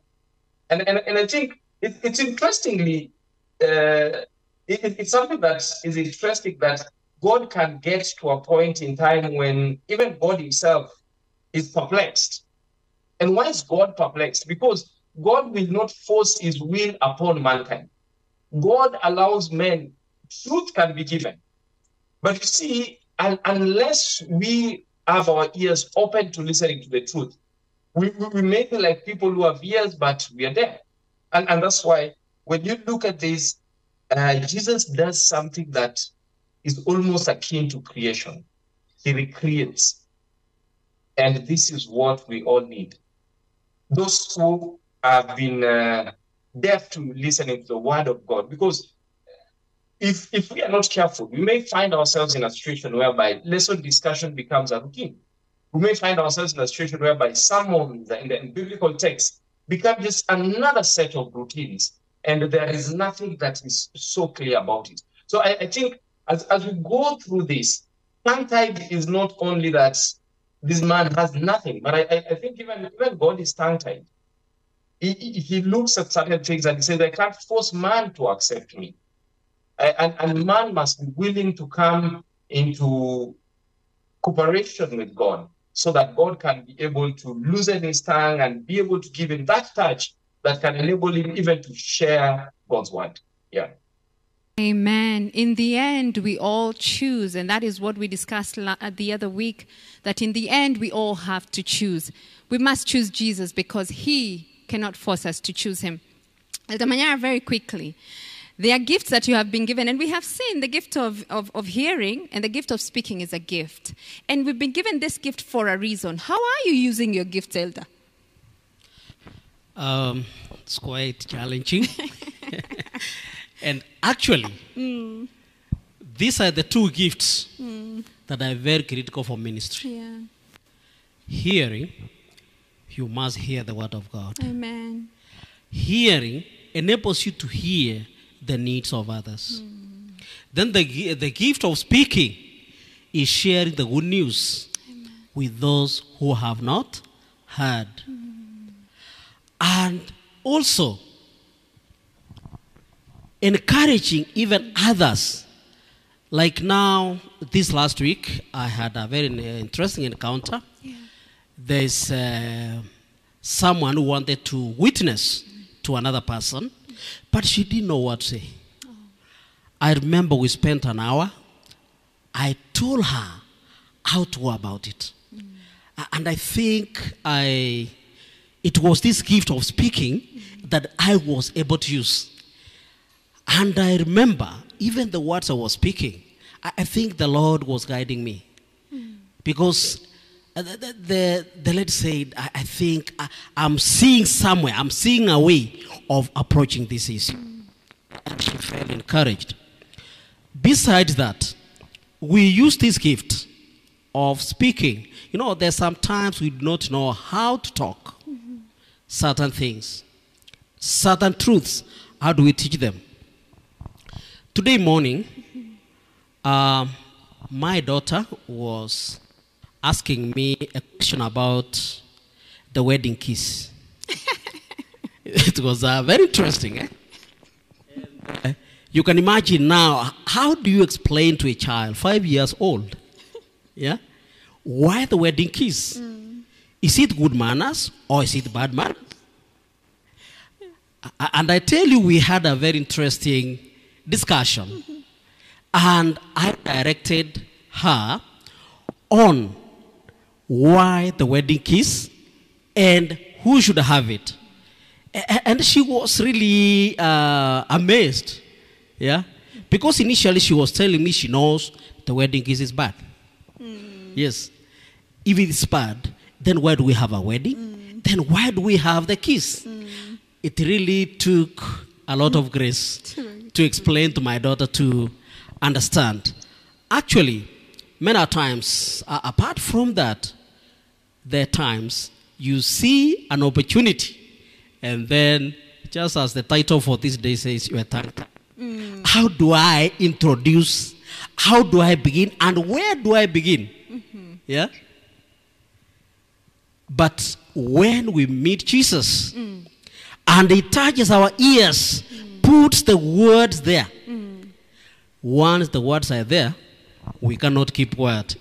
And, and, and I think it, it's interestingly, uh, it, it's something that is interesting that God can get to a point in time when even God himself is perplexed. And why is God perplexed? Because God will not force his will upon mankind. God allows men, truth can be given. But you see, un unless we have our ears open to listening to the truth, we, we, we make it like people who have ears, but we are deaf. And, and that's why when you look at this, uh, Jesus does something that is almost akin to creation. He recreates. And this is what we all need. Those who have been uh, deaf to listening to the word of God. Because if if we are not careful, we may find ourselves in a situation whereby lesson discussion becomes a routine. We may find ourselves in a situation whereby sermons in the biblical text become just another set of routines, and there is nothing that is so clear about it. So I, I think as, as we go through this, tongue-tied is not only that this man has nothing, but I, I think even, even God is tongue-tied. He, he looks at certain things and he says, I can't force man to accept me. And, and man must be willing to come into cooperation with God so that God can be able to loosen his tongue and be able to give him that touch that can enable him even to share God's word. Yeah. Amen. In the end, we all choose. And that is what we discussed the other week, that in the end, we all have to choose. We must choose Jesus because he cannot force us to choose him. Elder Manyara, very quickly, there are gifts that you have been given, and we have seen the gift of, of, of hearing and the gift of speaking is a gift. And we've been given this gift for a reason. How are you using your gifts, Elder? Um, it's quite challenging. And actually, mm. these are the two gifts mm. that are very critical for ministry. Yeah. Hearing, you must hear the word of God. Amen. Hearing enables you to hear the needs of others. Mm. Then the, the gift of speaking is sharing the good news Amen. With those who have not heard. Mm. And also encouraging even others. Like now, this last week, I had a very interesting encounter. Yeah. There's uh, someone who wanted to witness to another person, but she didn't know what to say. Oh. I remember we spent an hour. I told her how to go about it. Mm. And I think I, it was this gift of speaking mm. that I was able to use. And I remember, even the words I was speaking, I, I think the Lord was guiding me. Mm. Because the, the, the lady said, I, I think I, I'm seeing somewhere, I'm seeing a way of approaching this issue. Mm. And she felt encouraged. Besides that, we use this gift of speaking. You know, there's sometimes we do not know how to talk mm-hmm. certain things, certain truths. How do we teach them? Today morning, mm-hmm. um, my daughter was asking me a question about the wedding kiss. It was uh, very interesting. Eh? And, uh, you can imagine now, how do you explain to a child, five years old, yeah, why the wedding kiss? Mm. Is it good manners or is it bad manners? Yeah. And I tell you, we had a very interesting discussion. Mm-hmm. And I directed her on why the wedding kiss and who should have it. And she was really uh, amazed, yeah, because initially she was telling me she knows The wedding is his birth. Mm. Yes. If it's bad, then why do we have a wedding? Mm. Then why do we have the kiss? Mm. It really took a lot of grace to explain to my daughter to understand. Actually, many times, uh, apart from that, there are times you see an opportunity, and then, just as the title for this day says, you are thanked. Mm. How do I introduce? How do I begin? And where do I begin? Mm-hmm. Yeah? But when we meet Jesus, mm. and he touches our ears, mm. puts the words there. Mm. Once the words are there, we cannot keep quiet.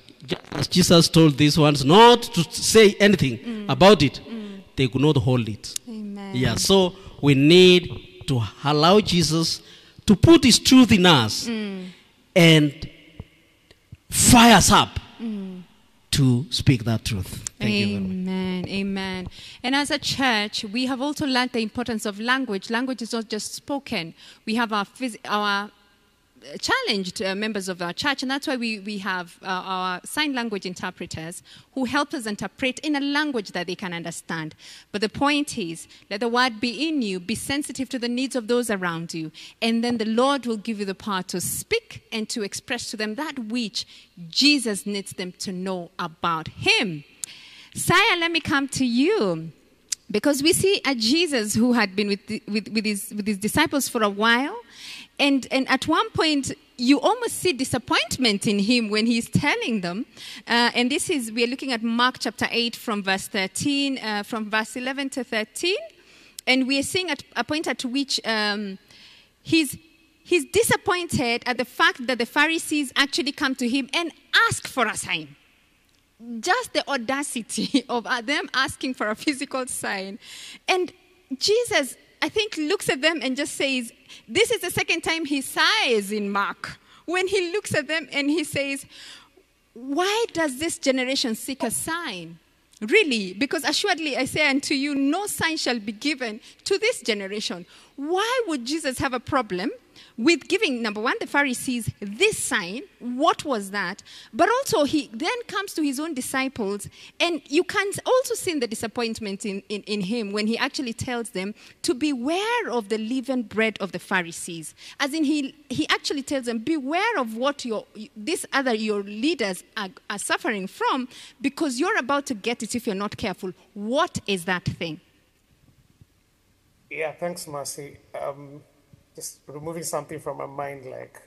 As Jesus told these ones not to say anything mm. about it, mm. they could not hold it. Amen. Yeah, so we need to allow Jesus to put his truth in us mm. and fire us up. Mm. To speak that truth. Thank Amen. You Amen. And as a church, we have also learned the importance of language. Language is not just spoken. We have our our challenged uh, members of our church, and that's why we, we have uh, our sign language interpreters who help us interpret in a language that they can understand. But the point is, let the word be in you, be sensitive to the needs of those around you, and then the Lord will give you the power to speak and to express to them that which Jesus needs them to know about him. Saya, let me come to you, because we see a Jesus who had been with, the, with, with, his, with his disciples for a while. And, and at one point, you almost see disappointment in him when he's telling them. Uh, and this is, we're looking at Mark chapter eight from verse thirteen, uh, from verse eleven to thirteen. And we're seeing at a point at which um, he's, he's disappointed at the fact that the Pharisees actually come to him and ask for a sign. Just the audacity of them asking for a physical sign. And Jesus, I think, looks at them and just says, this is the second time he sighs in Mark, when he looks at them and he says, why does this generation seek a sign? Really, because assuredly I say unto you, no sign shall be given to this generation. Why would Jesus have a problem with giving, number one, the Pharisees this sign? What was that? But also he then comes to his own disciples, and you can also see the disappointment in, in, in him when he actually tells them to beware of the leaven bread of the Pharisees. As in, he, he actually tells them, beware of what your, this other, your leaders are, are suffering from, because you're about to get it if you're not careful. What is that thing? Yeah, thanks, Mercy. Um, just removing something from my mind, like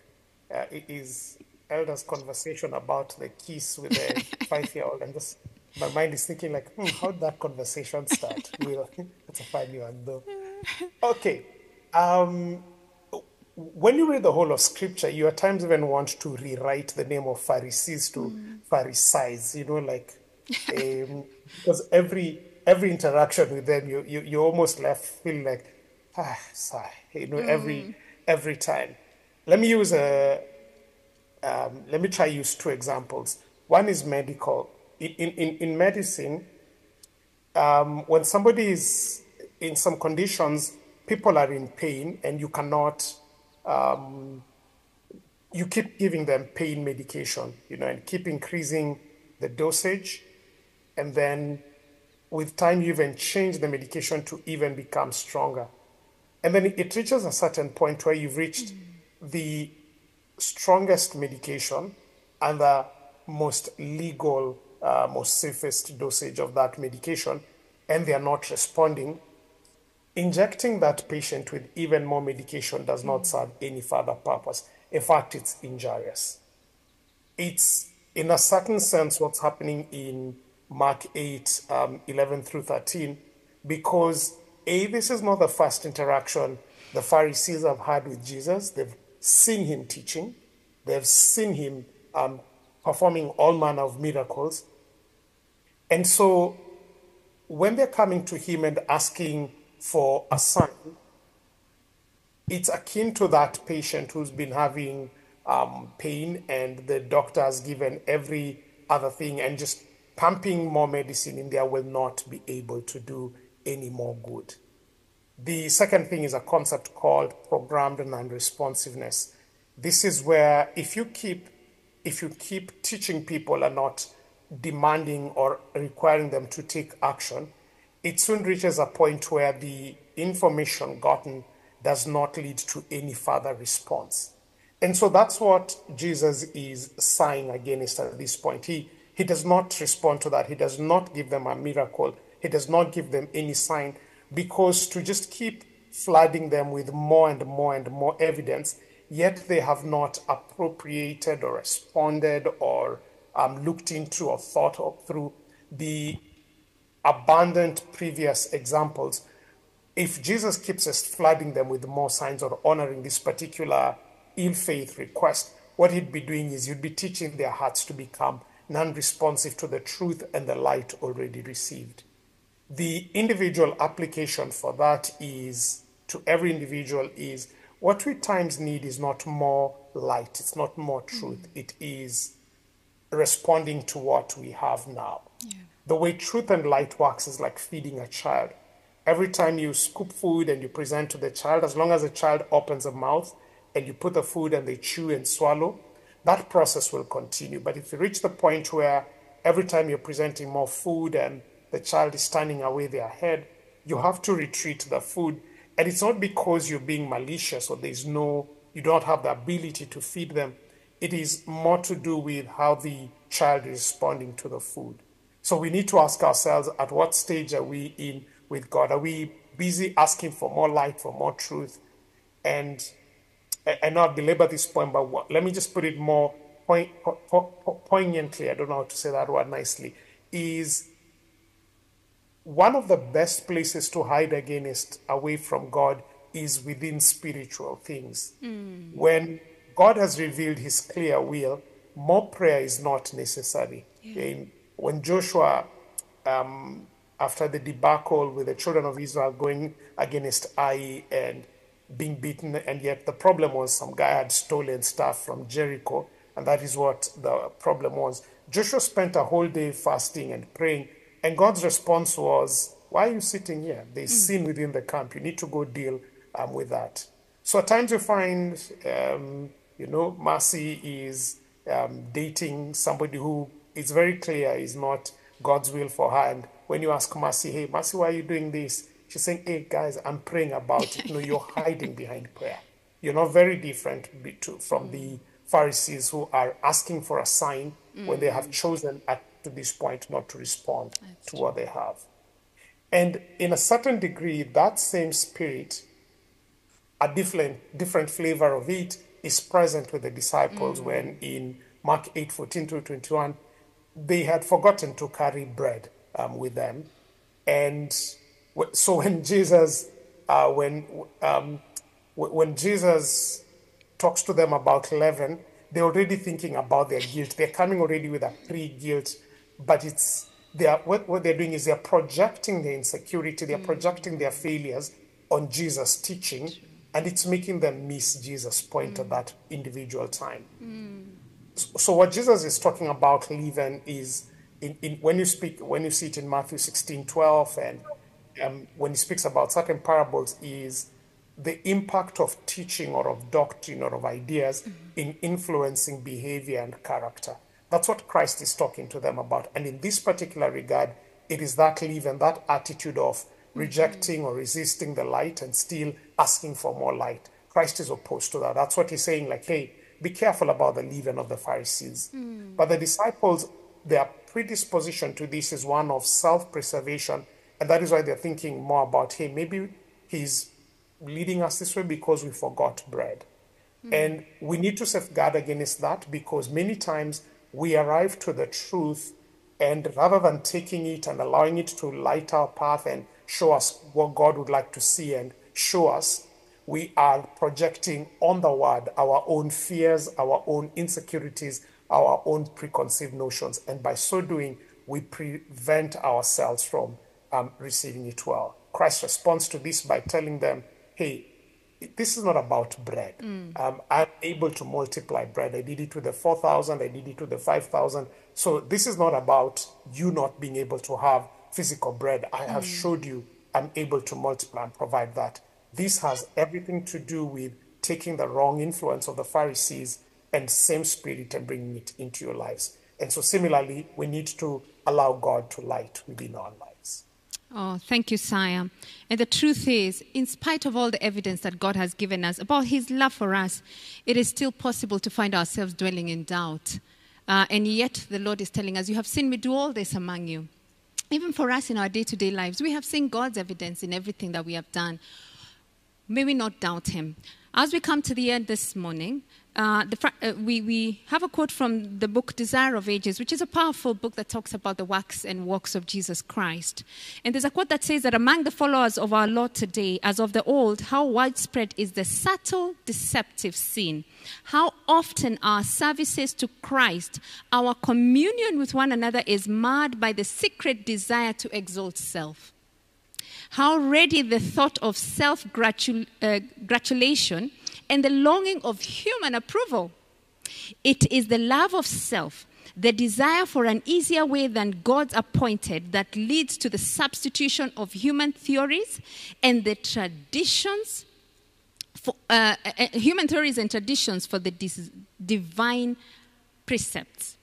uh, it is Elder's conversation about the kiss with the five-year-old, and just my mind is thinking like, hmm, how did that conversation start? Well, that's a funny one, though. Okay, um, when you read the whole of Scripture, you at times even want to rewrite the name of Pharisees to mm. Pharisees, you know, like um, because every. every interaction with them, you you, you almost left feeling like, ah, sigh, you know, mm. every every time. Let me use a, um, let me try use two examples. One is medical. In, in, in medicine, um, when somebody is in some conditions, people are in pain and you cannot, um, you keep giving them pain medication, you know, and keep increasing the dosage, and then with time, you even change the medication to even become stronger. And then it reaches a certain point where you've reached mm. the strongest medication and the most legal, uh, most safest dosage of that medication, and they are not responding. Injecting that patient with even more medication does mm. not serve any further purpose. In fact, it's injurious. It's, in a certain sense, what's happening in Mark eight, um, eleven through thirteen, because A, this is not the first interaction the Pharisees have had with Jesus. They've seen him teaching. They've seen him um, performing all manner of miracles. And so when they're coming to him and asking for a sign, it's akin to that patient who's been having um, pain and the doctor has given every other thing and just pumping more medicine in there will not be able to do any more good. The second thing is a concept called programmed non-responsiveness. This is where if you keep if you keep teaching people and not demanding or requiring them to take action, it soon reaches a point where the information gotten does not lead to any further response. And so that's what Jesus is sighing against at this point. He, he does not respond to that. He does not give them a miracle. He does not give them any sign, because to just keep flooding them with more and more and more evidence, yet they have not appropriated or responded or um, looked into or thought of through the abundant previous examples. If Jesus keeps us flooding them with more signs or honoring this particular ill faith request, what he'd be doing is you'd be teaching their hearts to become non-responsive to the truth and the light already received. The individual application for that is, to every individual, is what we times need is not more light, it's not more truth, mm-hmm. It is responding to what we have now. Yeah. The way truth and light works is like feeding a child. Every time you scoop food and you present to the child, as long as the child opens a mouth and you put the food and they chew and swallow, that process will continue. But if you reach the point where every time you're presenting more food and the child is turning away their head, you have to retreat the food. And it's not because you're being malicious or there's no, you don't have the ability to feed them. It is more to do with how the child is responding to the food. So we need to ask ourselves, at what stage are we in with God? Are we busy asking for more light, for more truth? And I know I belabor this point, but what, let me just put it more point, poignantly, I don't know how to say that word nicely, is one of the best places to hide against, away from God, is within spiritual things. Mm. When God has revealed his clear will, more prayer is not necessary. Yeah. In, when Joshua, um, after the debacle with the children of Israel going against Ai and being beaten, and yet the problem was some guy had stolen stuff from Jericho, and that is what the problem was. Joshua spent a whole day fasting and praying, and God's response was, why are you sitting here? There's mm. sin within the camp. You need to go deal um, with that. So at times you find, um, you know, Mercy is um, dating somebody who is very clear is not God's will for her. And when you ask Mercy, hey, Mercy, why are you doing this? She's saying, hey, guys, I'm praying about it. No, you're hiding behind prayer. You're not very different from the Pharisees who are asking for a sign mm. when they have chosen at to this point not to respond that's to true. What they have. And in a certain degree, that same spirit, a different, different flavor of it, is present with the disciples mm. when in Mark eight, fourteen to twenty-one, they had forgotten to carry bread um, with them. And so when Jesus, uh, when um, when Jesus talks to them about leaven, they're already thinking about their guilt. They're coming already with a pre-guilt, but it's they are, what, what they're doing is they're projecting their insecurity, they're mm. projecting their failures on Jesus' teaching, and it's making them miss Jesus' point mm. at that individual time. Mm. So, so what Jesus is talking about leaven is in, in when you speak when you see it in Matthew sixteen twelve and Um, when he speaks about certain parables, is the impact of teaching or of doctrine or of ideas mm-hmm. in influencing behavior and character. That's what Christ is talking to them about. And in this particular regard, it is that leaven, that attitude of rejecting mm-hmm. or resisting the light and still asking for more light. Christ is opposed to that. That's what he's saying, like, hey, be careful about the leaven of the Pharisees. Mm-hmm. But the disciples, their predisposition to this is one of self-preservation. And that is why they're thinking more about, hey, maybe he's leading us this way because we forgot bread. Mm-hmm. And we need to safeguard against that, because many times we arrive to the truth, and rather than taking it and allowing it to light our path and show us what God would like to see and show us, we are projecting on the word our own fears, our own insecurities, our own preconceived notions. And by so doing, we prevent ourselves from Um, receiving it well. Christ responds to this by telling them, hey, this is not about bread. Mm. Um, I'm able to multiply bread. I did it with the four thousand. I did it with the five thousand. So this is not about you not being able to have physical bread. I mm. have showed you I'm able to multiply and provide that. This has everything to do with taking the wrong influence of the Pharisees and same Spirit and bringing it into your lives. And so similarly, we need to allow God to light within our lives. Oh, thank you, Saya. And the truth is, in spite of all the evidence that God has given us about his love for us, it is still possible to find ourselves dwelling in doubt. Uh, and yet the Lord is telling us, you have seen me do all this among you. Even for us in our day-to-day lives, we have seen God's evidence in everything that we have done. May we not doubt him. As we come to the end this morning, Uh, the, uh, we, we have a quote from the book Desire of Ages, which is a powerful book that talks about the works and works of Jesus Christ. And there's a quote that says that among the followers of our Lord today, as of the old, how widespread is the subtle deceptive sin. How often our services to Christ, our communion with one another is marred by the secret desire to exalt self. How ready the thought of self-gratulation and the longing of human approval. It is the love of self, the desire for an easier way than God's appointed, that leads to the substitution of human theories and the traditions, for, uh, uh, human theories and traditions for the dis- divine precepts.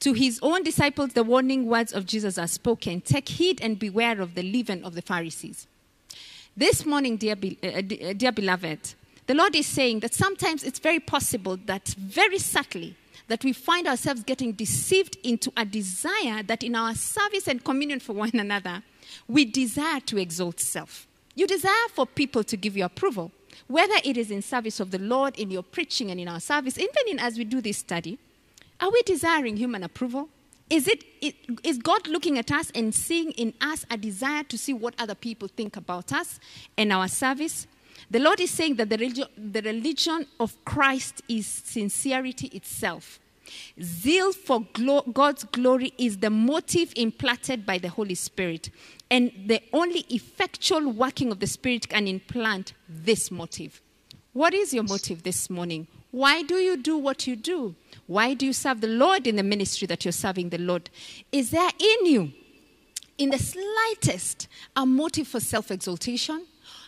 To his own disciples, the warning words of Jesus are spoken. Take heed and beware of the leaven of the Pharisees. This morning, dear, be- uh, dear beloved, the Lord is saying that sometimes it's very possible that very subtly that we find ourselves getting deceived into a desire that in our service and communion for one another, we desire to exalt self. You desire for people to give you approval, whether it is in service of the Lord, in your preaching and in our service, even in, as we do this study. Are we desiring human approval? Is, it, it, is God looking at us and seeing in us a desire to see what other people think about us and our service? The Lord is saying that the religion, the religion of Christ is sincerity itself. Zeal for glo- God's glory is the motive implanted by the Holy Spirit. And the only effectual working of the Spirit can implant this motive. What is your motive this morning? Why do you do what you do? Why do you serve the Lord in the ministry that you're serving the Lord? Is there in you, in the slightest, a motive for self-exaltation?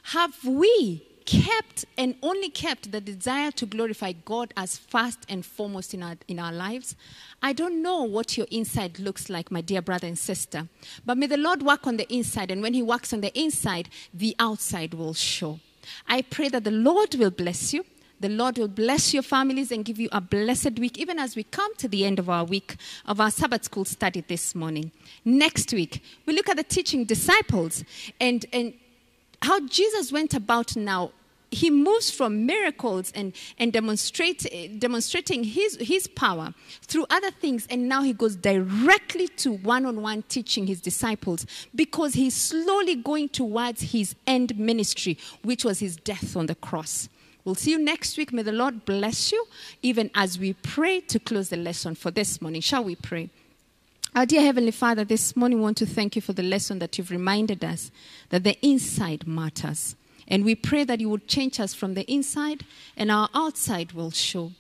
Have we kept and only kept the desire to glorify God as first and foremost in our, in our lives? I don't know what your inside looks like, my dear brother and sister, but may the Lord work on the inside, and when he works on the inside, the outside will show. I pray that the Lord will bless you. The Lord will bless your families and give you a blessed week, even as we come to the end of our week of our Sabbath school study this morning. Next week, we look at the teaching disciples and and. how Jesus went about now. He moves from miracles and, and demonstrate, demonstrating his, his power through other things. And now he goes directly to one-on-one teaching his disciples, because he's slowly going towards his end ministry, which was his death on the cross. We'll see you next week. May the Lord bless you, even as we pray to close the lesson for this morning. Shall we pray? Our dear Heavenly Father, this morning we want to thank you for the lesson that you've reminded us that the inside matters. And we pray that you would change us from the inside, and our outside will show.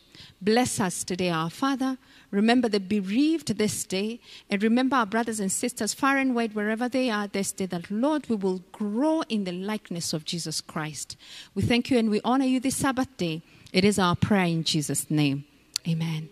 Bless us today, our Father. Remember the bereaved this day, and remember our brothers and sisters far and wide, wherever they are this day, that, Lord, we will grow in the likeness of Jesus Christ. We thank you and we honor you this Sabbath day. It is our prayer in Jesus' name. Amen.